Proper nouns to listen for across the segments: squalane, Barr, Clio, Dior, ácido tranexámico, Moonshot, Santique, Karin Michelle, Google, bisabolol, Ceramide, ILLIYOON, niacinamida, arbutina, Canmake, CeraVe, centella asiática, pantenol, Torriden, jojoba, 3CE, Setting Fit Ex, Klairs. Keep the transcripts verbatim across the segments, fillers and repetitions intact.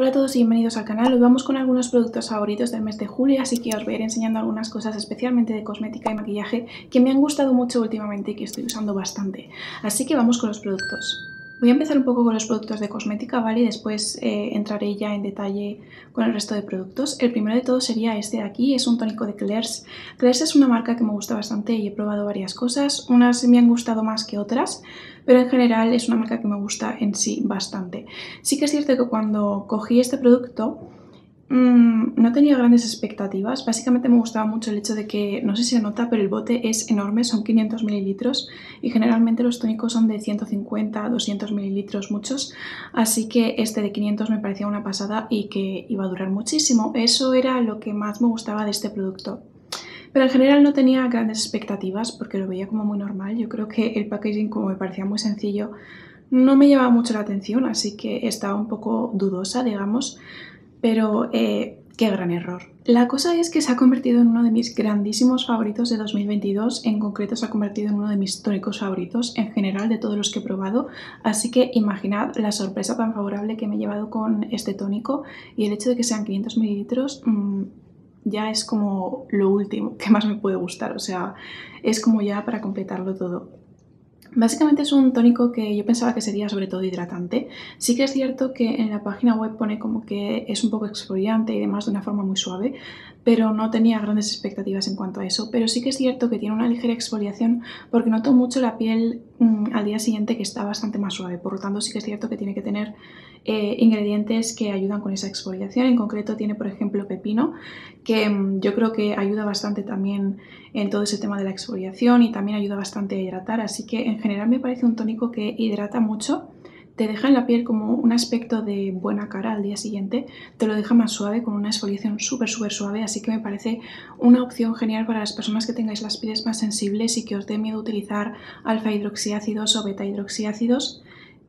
Hola a todos y bienvenidos al canal. Hoy vamos con algunos productos favoritos del mes de julio, así que os voy a ir enseñando algunas cosas especialmente de cosmética y maquillaje que me han gustado mucho últimamente y que estoy usando bastante. Así que vamos con los productos. Voy a empezar un poco con los productos de cosmética, ¿vale? Y después eh, entraré ya en detalle con el resto de productos. El primero de todos sería este de aquí, es un tónico de Klairs. Klairs es una marca que me gusta bastante y he probado varias cosas. Unas me han gustado más que otras, pero en general es una marca que me gusta en sí bastante. Sí que es cierto que cuando cogí este producto mmm, no tenía grandes expectativas. Básicamente me gustaba mucho el hecho de que, no sé si se nota, pero el bote es enorme, son quinientos mililitros y generalmente los tónicos son de ciento cincuenta a doscientos mililitros muchos, así que este de quinientos me parecía una pasada y que iba a durar muchísimo. Eso era lo que más me gustaba de este producto. Pero en general no tenía grandes expectativas porque lo veía como muy normal. Yo creo que el packaging, como me parecía muy sencillo, no me llamaba mucho la atención, así que estaba un poco dudosa, digamos, pero eh, qué gran error. La cosa es que se ha convertido en uno de mis grandísimos favoritos de dos mil veintidós, en concreto se ha convertido en uno de mis tónicos favoritos en general de todos los que he probado, así que imaginad la sorpresa tan favorable que me he llevado con este tónico, y el hecho de que sean quinientos mililitros... Mmm, ya es como lo último que más me puede gustar, o sea, es como ya para completarlo todo. Básicamente es un tónico que yo pensaba que sería sobre todo hidratante. Sí que es cierto que en la página web pone como que es un poco exfoliante y demás de una forma muy suave, pero no tenía grandes expectativas en cuanto a eso. Pero sí que es cierto que tiene una ligera exfoliación porque noto mucho la piel mmm, al día siguiente, que está bastante más suave. Por lo tanto, sí que es cierto que tiene que tener eh, ingredientes que ayudan con esa exfoliación. En concreto tiene, por ejemplo, pepino, que mmm, yo creo que ayuda bastante también en todo ese tema de la exfoliación y también ayuda bastante a hidratar. Así que en general me parece un tónico que hidrata mucho, te deja en la piel como un aspecto de buena cara al día siguiente, te lo deja más suave con una exfoliación súper súper suave, así que me parece una opción genial para las personas que tengáis las pieles más sensibles y que os dé miedo utilizar alfa hidroxiácidos o beta hidroxiácidos.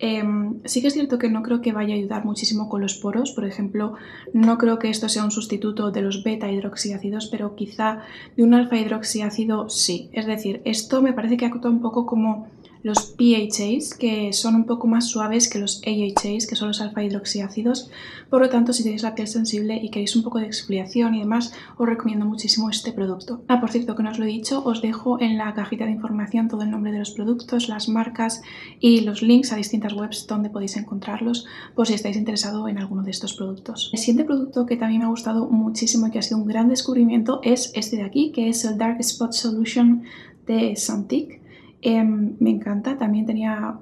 Eh, sí que es cierto que no creo que vaya a ayudar muchísimo con los poros, por ejemplo, no creo que esto sea un sustituto de los beta hidroxiácidos, pero quizá de un alfa hidroxiácido sí. Es decir, esto me parece que actúa un poco como los P H As, que son un poco más suaves que los A H As, que son los alfa hidroxiácidos. Por lo tanto, si tenéis la piel sensible y queréis un poco de exfoliación y demás, os recomiendo muchísimo este producto. Ah, por cierto, que no os lo he dicho, os dejo en la cajita de información todo el nombre de los productos, las marcas y los links a distintas webs donde podéis encontrarlos, por si estáis interesados en alguno de estos productos. El siguiente producto que también me ha gustado muchísimo y que ha sido un gran descubrimiento es este de aquí, que es el Dark Spot Solution de Santique. Eh, me encanta, también tenía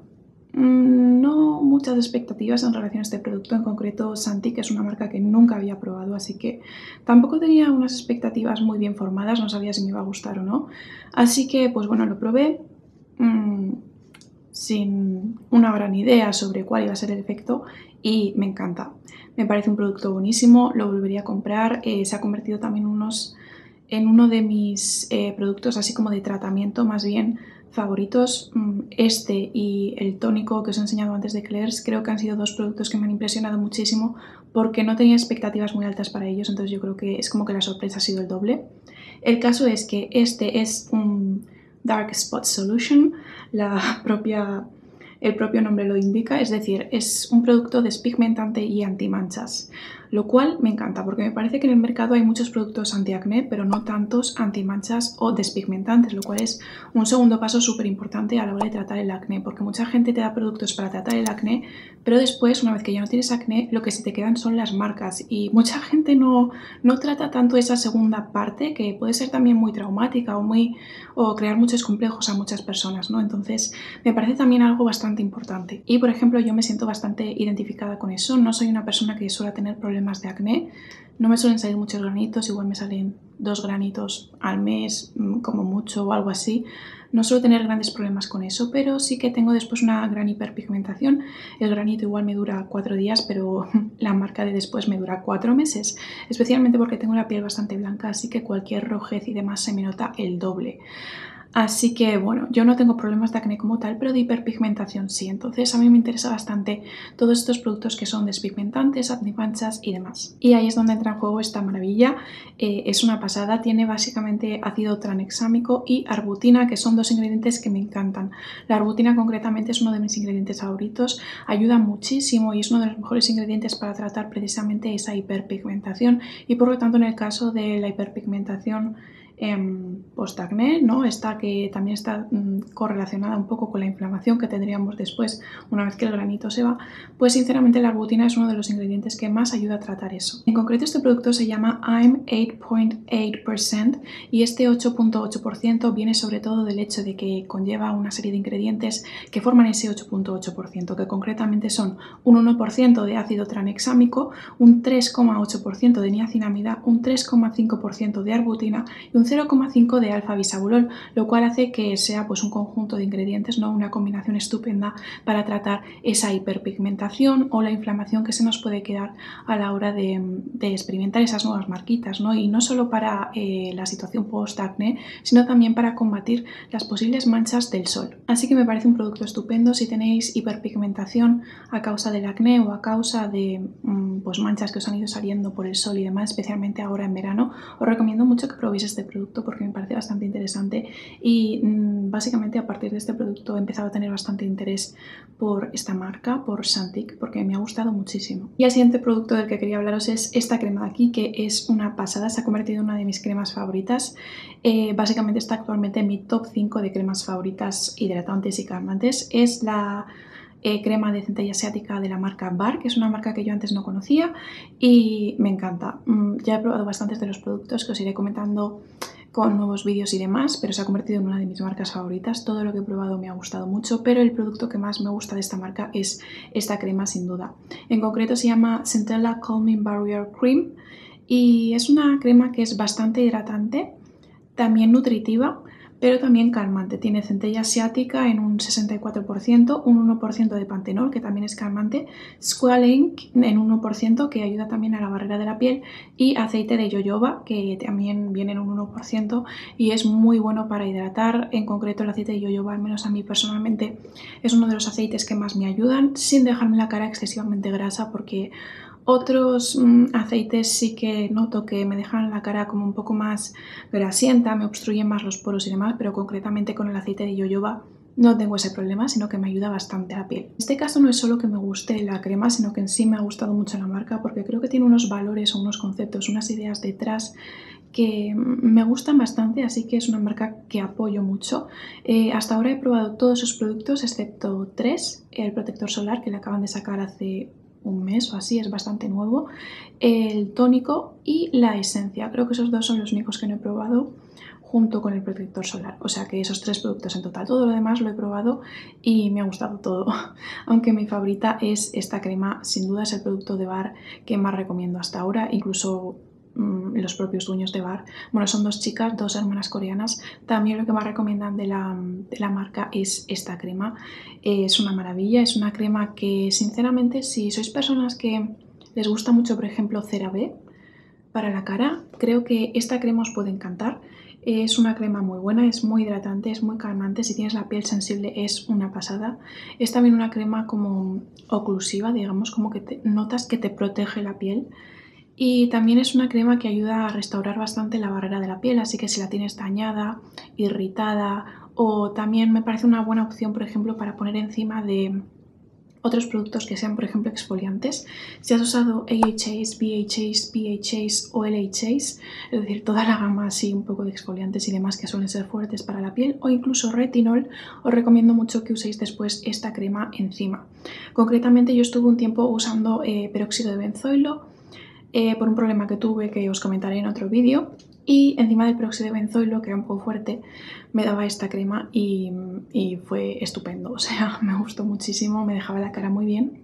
mmm, no muchas expectativas en relación a este producto, en concreto Santique, que es una marca que nunca había probado, así que tampoco tenía unas expectativas muy bien formadas, no sabía si me iba a gustar o no, así que pues bueno, lo probé mmm, sin una gran idea sobre cuál iba a ser el efecto y me encanta, me parece un producto buenísimo, lo volvería a comprar. Eh, se ha convertido también unos, en uno de mis eh, productos así como de tratamiento más bien favoritos. Este y el tónico que os he enseñado antes de Klairs creo que han sido dos productos que me han impresionado muchísimo porque no tenía expectativas muy altas para ellos, entonces yo creo que es como que la sorpresa ha sido el doble. El caso es que este es un Dark Spot Solution, la propia, el propio nombre lo indica, es decir, es un producto despigmentante y antimanchas, lo cual me encanta porque me parece que en el mercado hay muchos productos antiacné, pero no tantos antimanchas o despigmentantes, lo cual es un segundo paso súper importante a la hora de tratar el acné, porque mucha gente te da productos para tratar el acné, pero después, una vez que ya no tienes acné, lo que se te quedan son las marcas y mucha gente no, no trata tanto esa segunda parte, que puede ser también muy traumática o, muy, o crear muchos complejos a muchas personas, ¿no? Entonces me parece también algo bastante importante y, por ejemplo, yo me siento bastante identificada con eso. No soy una persona que suele tener problemas de acné, no me suelen salir muchos granitos, igual me salen dos granitos al mes como mucho o algo así, no suelo tener grandes problemas con eso, pero sí que tengo después una gran hiperpigmentación, el granito igual me dura cuatro días, pero la marca de después me dura cuatro meses, especialmente porque tengo la piel bastante blanca, así que cualquier rojez y demás se me nota el doble. Así que bueno, yo no tengo problemas de acné como tal, pero de hiperpigmentación sí. Entonces a mí me interesa bastante todos estos productos que son despigmentantes, acnepanchas y demás. Y ahí es donde entra en juego esta maravilla. Eh, es una pasada, tiene básicamente ácido tranexámico y arbutina, que son dos ingredientes que me encantan. La arbutina concretamente es uno de mis ingredientes favoritos, ayuda muchísimo y es uno de los mejores ingredientes para tratar precisamente esa hiperpigmentación y por lo tanto en el caso de la hiperpigmentación postacné, ¿no? Esta que también está mm, correlacionada un poco con la inflamación que tendríamos después una vez que el granito se va, pues sinceramente la arbutina es uno de los ingredientes que más ayuda a tratar eso. En concreto este producto se llama I'm eight point eight percent y este ocho punto ocho por ciento viene sobre todo del hecho de que conlleva una serie de ingredientes que forman ese ocho punto ocho por ciento, que concretamente son un uno por ciento de ácido tranexámico, un tres coma ocho por ciento de niacinamida, un tres coma cinco por ciento de arbutina y un cero coma cinco de alfa bisabolol, lo cual hace que sea pues un conjunto de ingredientes, ¿no? Una combinación estupenda para tratar esa hiperpigmentación o la inflamación que se nos puede quedar a la hora de, de experimentar esas nuevas marquitas, ¿no? Y no solo para eh, la situación post-acné, sino también para combatir las posibles manchas del sol. Así que me parece un producto estupendo si tenéis hiperpigmentación a causa del acné o a causa de pues, manchas que os han ido saliendo por el sol y demás, especialmente ahora en verano. Os recomiendo mucho que probéis este producto porque me parece bastante interesante y mmm, básicamente a partir de este producto he empezado a tener bastante interés por esta marca, por Santique, porque me ha gustado muchísimo. Y el siguiente producto del que quería hablaros es esta crema de aquí, que es una pasada, se ha convertido en una de mis cremas favoritas. Eh, básicamente está actualmente en mi top cinco de cremas favoritas hidratantes y calmantes. Es la Eh, crema de centella asiática de la marca Barr, que es una marca que yo antes no conocía y me encanta. Mm, ya he probado bastantes de los productos que os iré comentando con nuevos vídeos y demás, pero se ha convertido en una de mis marcas favoritas. Todo lo que he probado me ha gustado mucho, pero el producto que más me gusta de esta marca es esta crema sin duda. En concreto se llama Centella Calming Barrier Cream y es una crema que es bastante hidratante, también nutritiva, pero también calmante. Tiene centella asiática en un sesenta y cuatro por ciento, un uno por ciento de pantenol, que también es calmante, squalane en uno por ciento, que ayuda también a la barrera de la piel, y aceite de jojoba, que también viene en un uno por ciento y es muy bueno para hidratar. En concreto el aceite de jojoba, al menos a mí personalmente, es uno de los aceites que más me ayudan, sin dejarme la cara excesivamente grasa, porque otros mmm, aceites sí que noto que me dejan la cara como un poco más grasienta, me obstruyen más los poros y demás, pero concretamente con el aceite de jojoba no tengo ese problema, sino que me ayuda bastante a la piel. En este caso no es solo que me guste la crema, sino que en sí me ha gustado mucho la marca porque creo que tiene unos valores o unos conceptos, unas ideas detrás que me gustan bastante, así que es una marca que apoyo mucho. Eh, hasta ahora he probado todos sus productos excepto tres, el protector solar que le acaban de sacar hace un mes o así, es bastante nuevo, el tónico y la esencia. Creo que esos dos son los únicos que no he probado junto con el protector solar, o sea que esos tres productos en total. Todo lo demás lo he probado y me ha gustado todo, aunque mi favorita es esta crema, sin duda es el producto de Barr que más recomiendo hasta ahora. Incluso mmm, los propios dueños de Barr, bueno, son dos chicas, dos hermanas coreanas, también lo que más recomiendan de la, de la marca es esta crema. Eh, es una maravilla, es una crema que sinceramente si sois personas que les gusta mucho por ejemplo CeraVe para la cara, creo que esta crema os puede encantar. Es una crema muy buena, es muy hidratante, es muy calmante, si tienes la piel sensible es una pasada. Es también una crema como oclusiva, digamos, como que te, notas que te protege la piel. Y también es una crema que ayuda a restaurar bastante la barrera de la piel, así que si la tienes dañada, irritada, o también me parece una buena opción, por ejemplo, para poner encima de otros productos que sean, por ejemplo, exfoliantes. Si has usado A H As, B H As, P H As o L H As, es decir, toda la gama así un poco de exfoliantes y demás que suelen ser fuertes para la piel, o incluso retinol, os recomiendo mucho que uséis después esta crema encima. Concretamente yo estuve un tiempo usando eh, peróxido de benzoilo eh, por un problema que tuve que os comentaré en otro vídeo. Y encima del peróxido de benzoilo, que era un poco fuerte, me daba esta crema y, y fue estupendo. O sea, me gustó muchísimo, me dejaba la cara muy bien.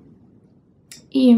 y,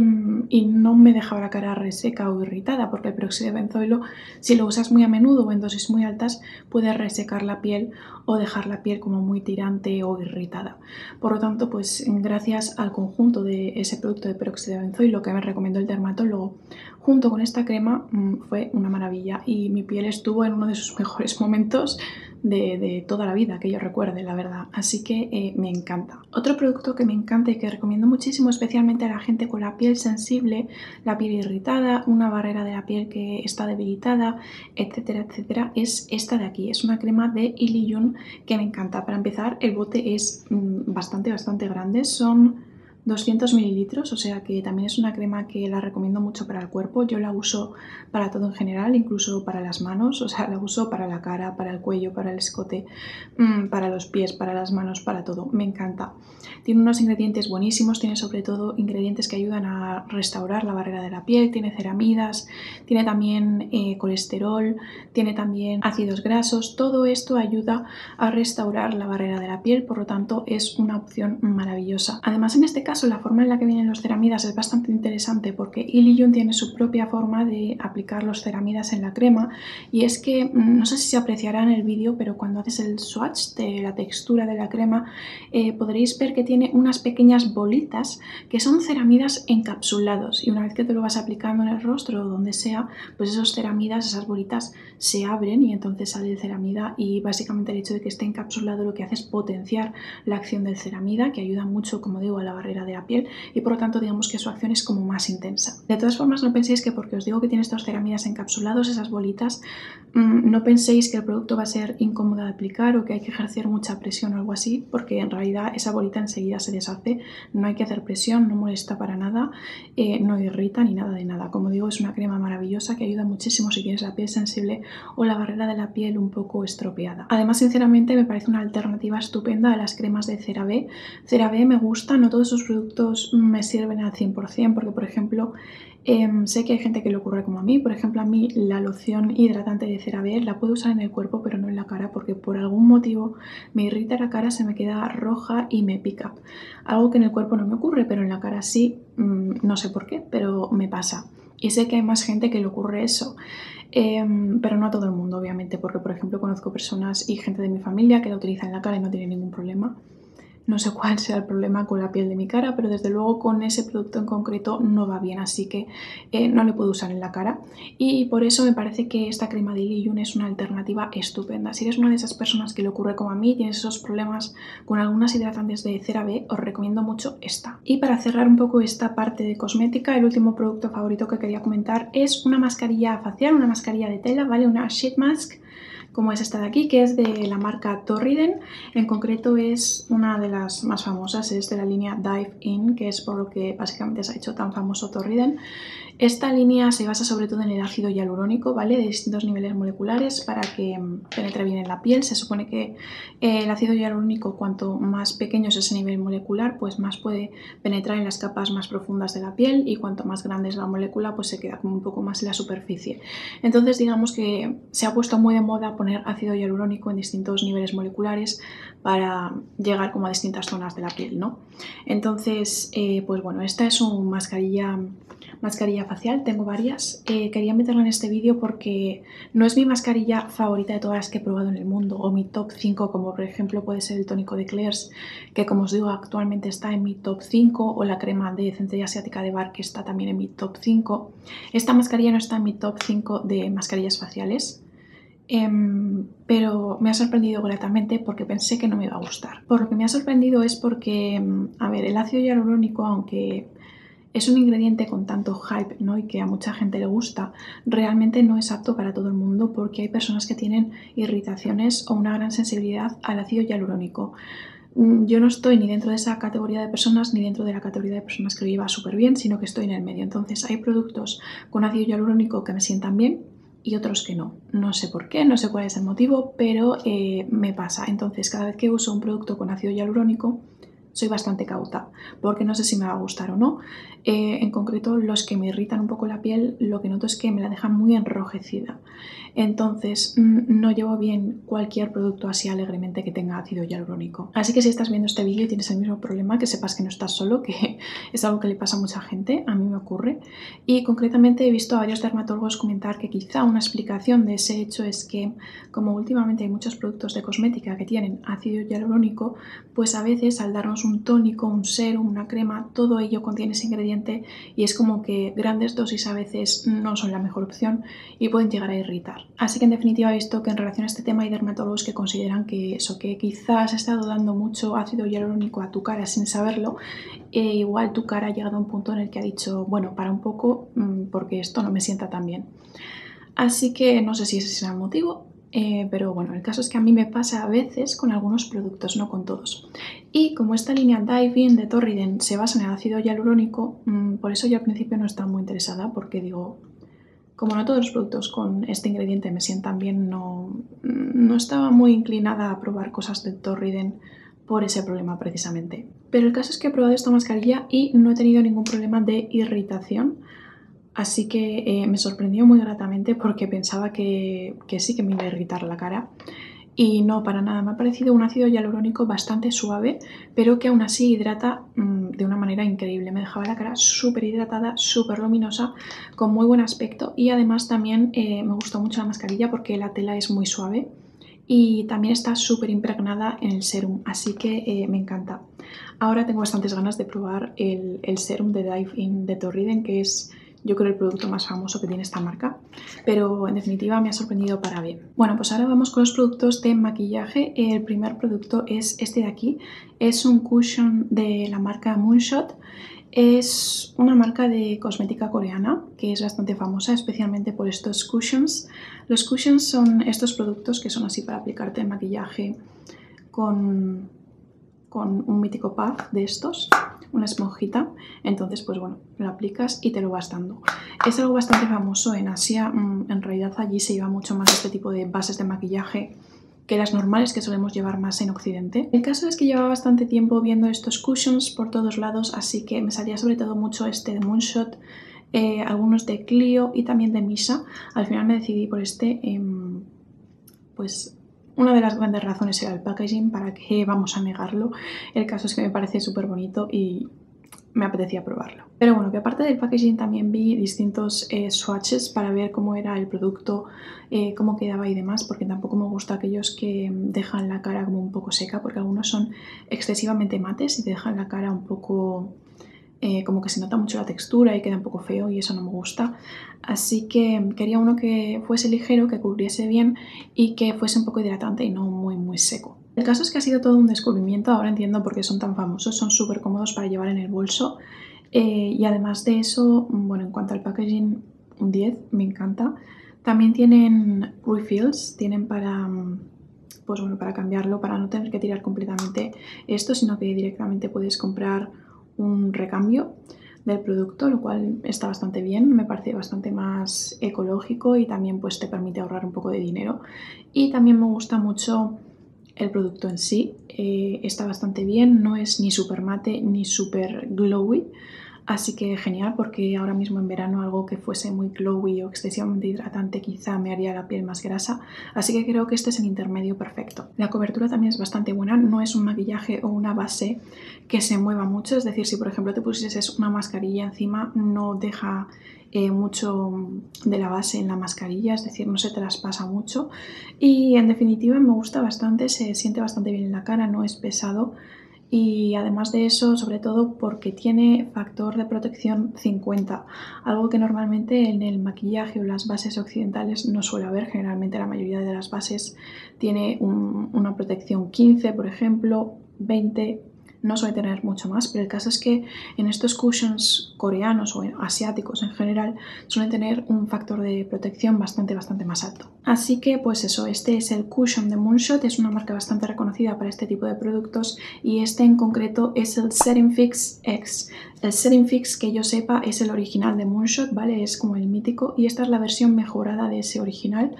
y no me dejaba la cara reseca o irritada, porque el peróxido de benzoilo, si lo usas muy a menudo o en dosis muy altas, puede resecar la piel o dejar la piel como muy tirante o irritada. Por lo tanto, pues gracias al conjunto de ese producto de peróxido de benzoilo que me recomendó el dermatólogo, junto con esta crema, fue una maravilla y mi piel estuvo en uno de sus mejores momentos de, de toda la vida, que yo recuerde, la verdad. Así que eh, me encanta. Otro producto que me encanta y que recomiendo muchísimo, especialmente a la gente con la piel sensible, la piel irritada, una barrera de la piel que está debilitada, etcétera, etcétera, es esta de aquí. Es una crema de ILLIYOON que me encanta. Para empezar, el bote es mmm, bastante, bastante grande. Son doscientos mililitros, o sea que también es una crema que la recomiendo mucho para el cuerpo. Yo la uso para todo en general, incluso para las manos, o sea, la uso para la cara, para el cuello, para el escote, para los pies, para las manos, para todo. Me encanta. Tiene unos ingredientes buenísimos, tiene sobre todo ingredientes que ayudan a restaurar la barrera de la piel, tiene ceramidas, tiene también eh, colesterol, tiene también ácidos grasos. Todo esto ayuda a restaurar la barrera de la piel, por lo tanto es una opción maravillosa. Además, en este caso, la forma en la que vienen los ceramidas es bastante interesante, porque ILLIYOON tiene su propia forma de aplicar los ceramidas en la crema, y es que, no sé si se apreciará en el vídeo, pero cuando haces el swatch de la textura de la crema, eh, podréis ver que tiene unas pequeñas bolitas que son ceramidas encapsulados, y una vez que te lo vas aplicando en el rostro o donde sea, pues esos ceramidas, esas bolitas se abren y entonces sale el ceramida, y básicamente el hecho de que esté encapsulado lo que hace es potenciar la acción del ceramida, que ayuda mucho, como digo, a la barrera de la piel, y por lo tanto digamos que su acción es como más intensa. De todas formas, no penséis que porque os digo que tiene estos ceramidas encapsulados, esas bolitas, mmm, no penséis que el producto va a ser incómodo de aplicar o que hay que ejercer mucha presión o algo así, porque en realidad esa bolita enseguida se deshace, no hay que hacer presión, no molesta para nada, eh, no irrita ni nada de nada. Como digo, es una crema maravillosa que ayuda muchísimo si tienes la piel sensible o la barrera de la piel un poco estropeada. Además, sinceramente me parece una alternativa estupenda a las cremas de CeraVe. CeraVe me gusta, no todos sus productos me sirven al cien por cien, porque por ejemplo eh, sé que hay gente que le ocurre como a mí. Por ejemplo, a mí la loción hidratante de CeraVe la puedo usar en el cuerpo pero no en la cara, porque por algún motivo me irrita la cara, se me queda roja y me pica, algo que en el cuerpo no me ocurre pero en la cara sí, mmm, no sé por qué, pero me pasa, y sé que hay más gente que le ocurre eso. Eh, pero no a todo el mundo, obviamente, porque por ejemplo conozco personas y gente de mi familia que la utiliza en la cara y no tiene ningún problema. No sé cuál sea el problema con la piel de mi cara, pero desde luego con ese producto en concreto no va bien, así que eh, no le puedo usar en la cara. Y por eso me parece que esta crema de ILLIYOON es una alternativa estupenda. Si eres una de esas personas que le ocurre como a mí, tienes esos problemas con algunas hidratantes de CeraVe, os recomiendo mucho esta. Y para cerrar un poco esta parte de cosmética, el último producto favorito que quería comentar es una mascarilla facial, una mascarilla de tela, ¿vale? Una sheet mask, como es esta de aquí, que es de la marca Torriden. En concreto es una de las más famosas, es de la línea Dive In, que es por lo que básicamente se ha hecho tan famoso Torriden. Esta línea se basa sobre todo en el ácido hialurónico, ¿vale? De distintos niveles moleculares para que penetre bien en la piel. Se supone que el ácido hialurónico, cuanto más pequeño es ese nivel molecular, pues más puede penetrar en las capas más profundas de la piel, y cuanto más grande es la molécula, pues se queda como un poco más en la superficie. Entonces digamos que se ha puesto muy de moda poner ácido hialurónico en distintos niveles moleculares para llegar como a distintas zonas de la piel, ¿no? Entonces, eh, pues bueno, esta es una mascarilla... mascarilla facial, tengo varias, eh, quería meterla en este vídeo porque no es mi mascarilla favorita de todas las que he probado en el mundo, o mi top cinco, como por ejemplo puede ser el tónico de Klairs, que como os digo actualmente está en mi top cinco, o la crema de centella asiática de Barr, que está también en mi top cinco. Esta mascarilla no está en mi top cinco de mascarillas faciales, Um, pero me ha sorprendido gratamente porque pensé que no me iba a gustar. Por lo que me ha sorprendido es porque, a ver, el ácido hialurónico, aunque es un ingrediente con tanto hype, ¿no?, y que a mucha gente le gusta, realmente no es apto para todo el mundo, porque hay personas que tienen irritaciones o una gran sensibilidad al ácido hialurónico. Yo no estoy ni dentro de esa categoría de personas ni dentro de la categoría de personas que lo lleva súper bien, sino que estoy en el medio. Entonces hay productos con ácido hialurónico que me sientan bien y otros que no. No sé por qué, no sé cuál es el motivo, pero eh, me pasa. Entonces, cada vez que uso un producto con ácido hialurónico, soy bastante cauta porque no sé si me va a gustar o no. Eh, en concreto, los que me irritan un poco la piel, lo que noto es que me la dejan muy enrojecida. Entonces, no llevo bien cualquier producto así alegremente que tenga ácido hialurónico. Así que si estás viendo este vídeo y tienes el mismo problema, que sepas que no estás solo, que es algo que le pasa a mucha gente, a mí me ocurre. Y concretamente he visto a varios dermatólogos comentar que quizá una explicación de ese hecho es que, como últimamente hay muchos productos de cosmética que tienen ácido hialurónico, pues a veces al darnos un tónico, un serum, una crema, todo ello contiene ese ingrediente y es como que grandes dosis a veces no son la mejor opción y pueden llegar a irritar. Así que en definitiva he visto que en relación a este tema hay dermatólogos que consideran que eso, que quizás has estado dando mucho ácido hialurónico a tu cara sin saberlo, e igual tu cara ha llegado a un punto en el que ha dicho, bueno, para un poco porque esto no me sienta tan bien. Así que no sé si ese será el motivo. Eh, pero bueno, el caso es que a mí me pasa a veces con algunos productos, no con todos. Y como esta línea Dive In de Torriden se basa en el ácido hialurónico, mmm, por eso yo al principio no estaba muy interesada, porque digo, como no todos los productos con este ingrediente me sientan bien, no, no estaba muy inclinada a probar cosas de Torriden por ese problema precisamente. Pero el caso es que he probado esta mascarilla y no he tenido ningún problema de irritación. Así que eh, me sorprendió muy gratamente porque pensaba que, que sí que me iba a irritar la cara. Y no, para nada. Me ha parecido un ácido hialurónico bastante suave, pero que aún así hidrata mmm, de una manera increíble. Me dejaba la cara súper hidratada, súper luminosa, con muy buen aspecto. Y además también eh, me gustó mucho la mascarilla porque la tela es muy suave. Y también está súper impregnada en el serum, así que eh, me encanta. Ahora tengo bastantes ganas de probar el, el serum de Dive In de Torriden, que es... yo creo el producto más famoso que tiene esta marca, pero en definitiva me ha sorprendido para bien. Bueno, pues ahora vamos con los productos de maquillaje. El primer producto es este de aquí. Es un cushion de la marca Moonshot. Es una marca de cosmética coreana que es bastante famosa, especialmente por estos cushions. Los cushions son estos productos que son así para aplicarte el maquillaje con, con un mítico puff de estos, una esponjita. Entonces pues bueno, lo aplicas y te lo vas dando. Es algo bastante famoso en Asia, en realidad allí se lleva mucho más este tipo de bases de maquillaje que las normales que solemos llevar más en Occidente. El caso es que llevaba bastante tiempo viendo estos cushions por todos lados, así que me salía sobre todo mucho este de Moonshot, eh, algunos de Clio y también de Misa. Al final me decidí por este, eh, pues... una de las grandes razones era el packaging, para qué vamos a negarlo. El caso es que me parece súper bonito y me apetecía probarlo. Pero bueno, que aparte del packaging también vi distintos eh, swatches para ver cómo era el producto, eh, cómo quedaba y demás, porque tampoco me gusta aquellos que dejan la cara como un poco seca, porque algunos son excesivamente mates y te dejan la cara un poco... Eh, como que se nota mucho la textura y queda un poco feo y eso no me gusta. Así que quería uno que fuese ligero, que cubriese bien y que fuese un poco hidratante y no muy muy seco. El caso es que ha sido todo un descubrimiento, ahora entiendo por qué son tan famosos, son súper cómodos para llevar en el bolso. Eh, y además de eso, bueno, en cuanto al packaging, un diez, me encanta. También tienen refills, tienen para... pues bueno, para cambiarlo, para no tener que tirar completamente esto, sino que directamente puedes comprar un recambio del producto, lo cual está bastante bien, me parece bastante más ecológico y también pues te permite ahorrar un poco de dinero. Y también me gusta mucho el producto en sí, eh, está bastante bien, no es ni súper mate ni súper glowy, así que genial, porque ahora mismo en verano algo que fuese muy glowy o excesivamente hidratante quizá me haría la piel más grasa, así que creo que este es el intermedio perfecto. La cobertura también es bastante buena, no es un maquillaje o una base que se mueva mucho, es decir, si por ejemplo te pusieses una mascarilla encima no deja eh, mucho de la base en la mascarilla, es decir, no se traspasa mucho y en definitiva me gusta bastante, se siente bastante bien en la cara, no es pesado. Y además de eso, sobre todo porque tiene factor de protección cincuenta, algo que normalmente en el maquillaje o las bases occidentales no suele haber. Generalmente la mayoría de las bases tiene un, una protección quince, por ejemplo, veinte, no suele tener mucho más, pero el caso es que en estos cushions coreanos o asiáticos en general suelen tener un factor de protección bastante bastante más alto. Así que pues eso, este es el cushion de Moonshot, es una marca bastante reconocida para este tipo de productos y este en concreto es el Setting Fix X. El Setting Fix, que yo sepa, es el original de Moonshot, ¿vale? Es como el mítico y esta es la versión mejorada de ese original.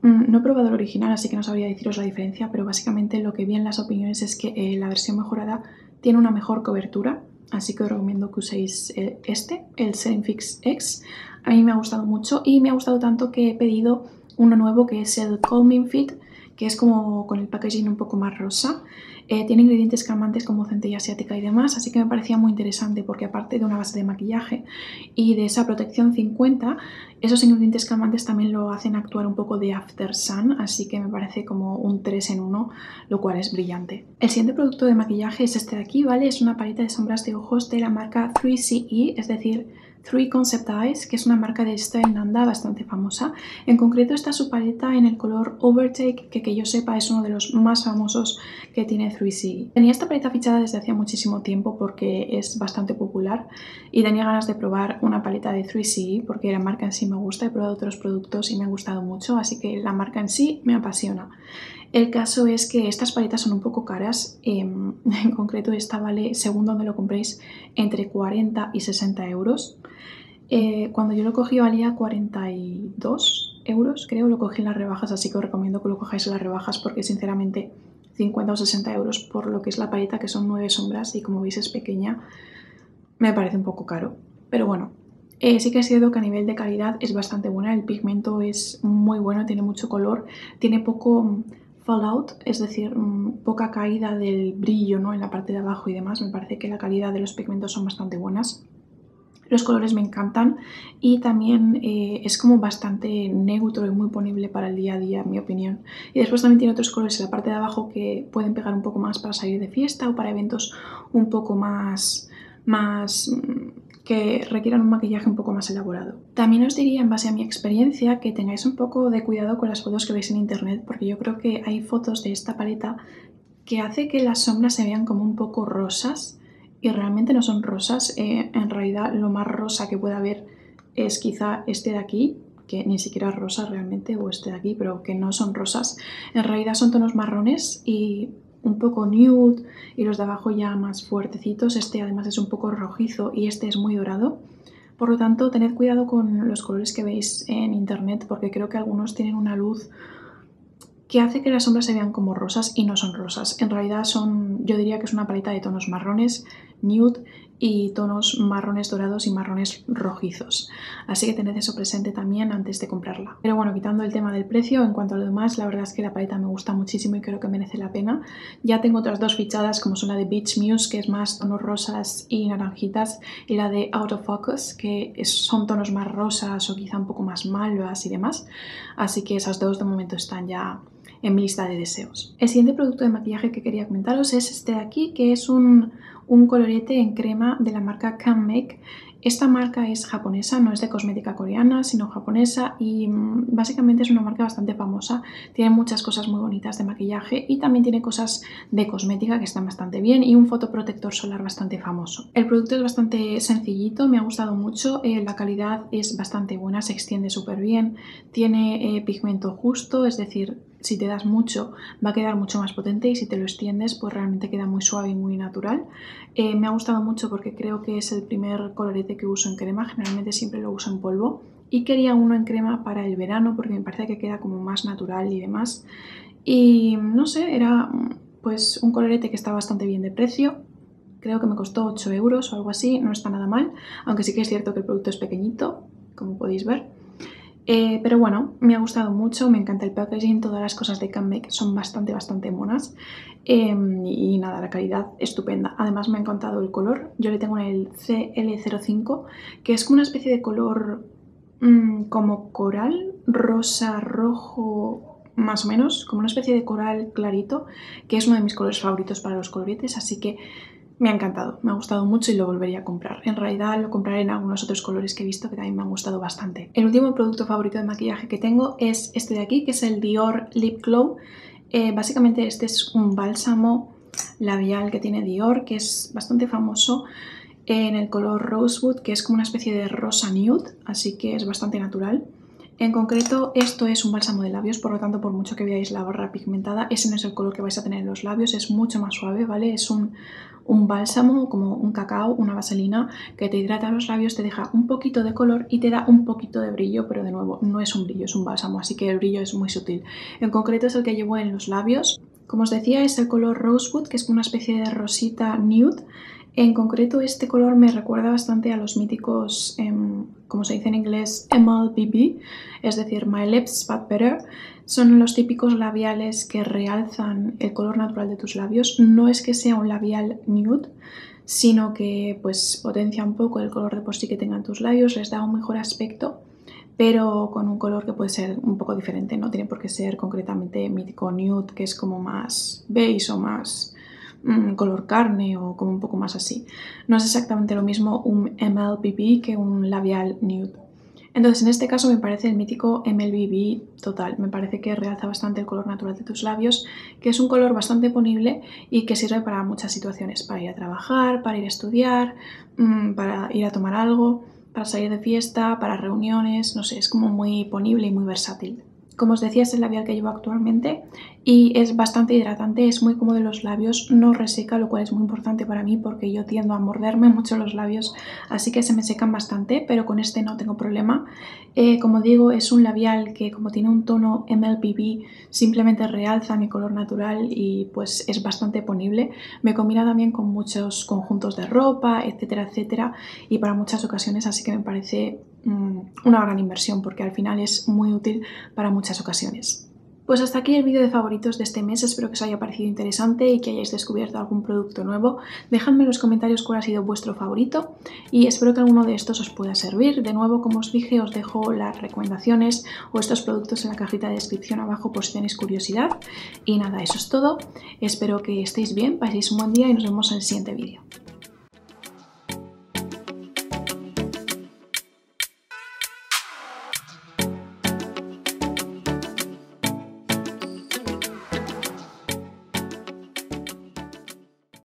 No he probado el original, así que no sabría deciros la diferencia, pero básicamente lo que vi en las opiniones es que eh, la versión mejorada Tiene una mejor cobertura, así que os recomiendo que uséis este, el Santique X. A mí me ha gustado mucho y me ha gustado tanto que he pedido uno nuevo que es el Calming Fit, que es como con el packaging un poco más rosa. Eh, tiene ingredientes calmantes como centella asiática y demás, así que me parecía muy interesante porque aparte de una base de maquillaje y de esa protección cincuenta, esos ingredientes calmantes también lo hacen actuar un poco de After Sun, así que me parece como un tres en uno, lo cual es brillante. El siguiente producto de maquillaje es este de aquí, ¿vale? Es una paleta de sombras de ojos de la marca tres C E, es decir, tres Concept Eyes, que es una marca de Tailandia bastante famosa. En concreto está su paleta en el color Overtake, que que yo sepa es uno de los más famosos que tiene tres C E. Tenía esta paleta fichada desde hacía muchísimo tiempo porque es bastante popular y tenía ganas de probar una paleta de tres C E porque la marca en sí me gusta, he probado otros productos y me han gustado mucho, así que la marca en sí me apasiona. El caso es que estas paletas son un poco caras, eh, en concreto esta vale, según donde lo compréis, entre cuarenta y sesenta euros. Eh, cuando yo lo cogí valía cuarenta y dos euros, creo, lo cogí en las rebajas, así que os recomiendo que lo cojáis en las rebajas porque sinceramente cincuenta o sesenta euros por lo que es la paleta, que son nueve sombras y como veis es pequeña, me parece un poco caro, pero bueno. Eh, sí que es cierto que a nivel de calidad es bastante buena, el pigmento es muy bueno, tiene mucho color, tiene poco fallout, es decir, poca caída del brillo, ¿no?, en la parte de abajo y demás. Me parece que la calidad de los pigmentos son bastante buenas. Los colores me encantan y también eh, es como bastante neutro y muy ponible para el día a día, en mi opinión. Y después también tiene otros colores en la parte de abajo que pueden pegar un poco más para salir de fiesta o para eventos un poco más... más que requieran un maquillaje un poco más elaborado. También os diría, en base a mi experiencia, que tengáis un poco de cuidado con las fotos que veis en internet, porque yo creo que hay fotos de esta paleta que hace que las sombras se vean como un poco rosas, y realmente no son rosas. Eh, en realidad lo más rosa que pueda haber es quizá este de aquí, que ni siquiera es rosa realmente, o este de aquí, pero que no son rosas. En realidad son tonos marrones y un poco nude, y los de abajo ya más fuertecitos. Este además es un poco rojizo y este es muy dorado. Por lo tanto, tened cuidado con los colores que veis en internet porque creo que algunos tienen una luz que hace que las sombras se vean como rosas y no son rosas. En realidad son, yo diría que es una paleta de tonos marrones, nude y tonos marrones dorados y marrones rojizos. Así que tened eso presente también antes de comprarla. Pero bueno, quitando el tema del precio, en cuanto a lo demás, la verdad es que la paleta me gusta muchísimo y creo que merece la pena. Ya tengo otras dos fichadas, como son la de Beach Muse, que es más tonos rosas y naranjitas, y la de Out of Focus, que son tonos más rosas o quizá un poco más malvas y demás. Así que esas dos de momento están ya en mi lista de deseos. El siguiente producto de maquillaje que quería comentaros es este de aquí, que es un, un colorete en crema de la marca Canmake. Esta marca es japonesa, no es de cosmética coreana, sino japonesa, y mmm, básicamente es una marca bastante famosa. Tiene muchas cosas muy bonitas de maquillaje y también tiene cosas de cosmética que están bastante bien y un fotoprotector solar bastante famoso. El producto es bastante sencillito, me ha gustado mucho, eh, la calidad es bastante buena, se extiende súper bien, tiene eh, pigmento justo, es decir, si te das mucho va a quedar mucho más potente y si te lo extiendes pues realmente queda muy suave y muy natural. Eh, me ha gustado mucho porque creo que es el primer colorete que uso en crema, generalmente siempre lo uso en polvo y quería uno en crema para el verano porque me parece que queda como más natural y demás. Y no sé, era pues un colorete que está bastante bien de precio. Creo que me costó ocho euros o algo así, no está nada mal, aunque sí que es cierto que el producto es pequeñito, como podéis ver. Eh, pero bueno, me ha gustado mucho, me encanta el packaging, todas las cosas de Canmake son bastante, bastante monas. Eh, y nada, la calidad estupenda. Además me ha encantado el color, yo le tengo en el C L cero cinco, que es como una especie de color mmm, como coral, rosa, rojo, más o menos, como una especie de coral clarito, que es uno de mis colores favoritos para los coloretes, así que me ha encantado, me ha gustado mucho y lo volvería a comprar. En realidad lo compraré en algunos otros colores que he visto que también me han gustado bastante. El último producto favorito de maquillaje que tengo es este de aquí, que es el Dior Lip Glow. Eh, básicamente este es un bálsamo labial que tiene Dior, que es bastante famoso en el color Rosewood, que es como una especie de rosa nude, así que es bastante natural. En concreto, esto es un bálsamo de labios, por lo tanto, por mucho que veáis la barra pigmentada, ese no es el color que vais a tener en los labios, es mucho más suave, ¿vale? Es un, un bálsamo, como un cacao, una vaselina, que te hidrata los labios, te deja un poquito de color y te da un poquito de brillo, pero de nuevo, no es un brillo, es un bálsamo, así que el brillo es muy sutil. En concreto, es el que llevo en los labios. Como os decía, es el color Rosewood, que es una especie de rosita nude. En concreto, este color me recuerda bastante a los míticos, eh, como se dice en inglés, M L B B, es decir, My Lips But Better. Son los típicos labiales que realzan el color natural de tus labios. No es que sea un labial nude, sino que pues potencia un poco el color de por sí que tengan tus labios, les da un mejor aspecto, pero con un color que puede ser un poco diferente, no tiene por qué ser concretamente mítico nude, que es como más beige o más mmm, color carne o como un poco más así. No es exactamente lo mismo un M L B B que un labial nude. Entonces en este caso me parece el mítico M L B B total, me parece que realza bastante el color natural de tus labios, que es un color bastante ponible y que sirve para muchas situaciones, para ir a trabajar, para ir a estudiar, mmm, para ir a tomar algo, para salir de fiesta, para reuniones, no sé, es como muy ponible y muy versátil. Como os decía, es el labial que llevo actualmente y es bastante hidratante, es muy cómodo en los labios, no reseca, lo cual es muy importante para mí porque yo tiendo a morderme mucho los labios, así que se me secan bastante, pero con este no tengo problema. Eh, como digo, es un labial que como tiene un tono M L B B, simplemente realza mi color natural y pues es bastante ponible. Me combina también con muchos conjuntos de ropa, etcétera, etcétera, y para muchas ocasiones, así que me parece una gran inversión porque al final es muy útil para muchas ocasiones. Pues hasta aquí el vídeo de favoritos de este mes, espero que os haya parecido interesante y que hayáis descubierto algún producto nuevo. Dejadme en los comentarios cuál ha sido vuestro favorito y espero que alguno de estos os pueda servir. De nuevo, como os dije, os dejo las recomendaciones o estos productos en la cajita de descripción abajo por si tenéis curiosidad. Y nada, eso es todo. Espero que estéis bien, paséis un buen día y nos vemos en el siguiente vídeo.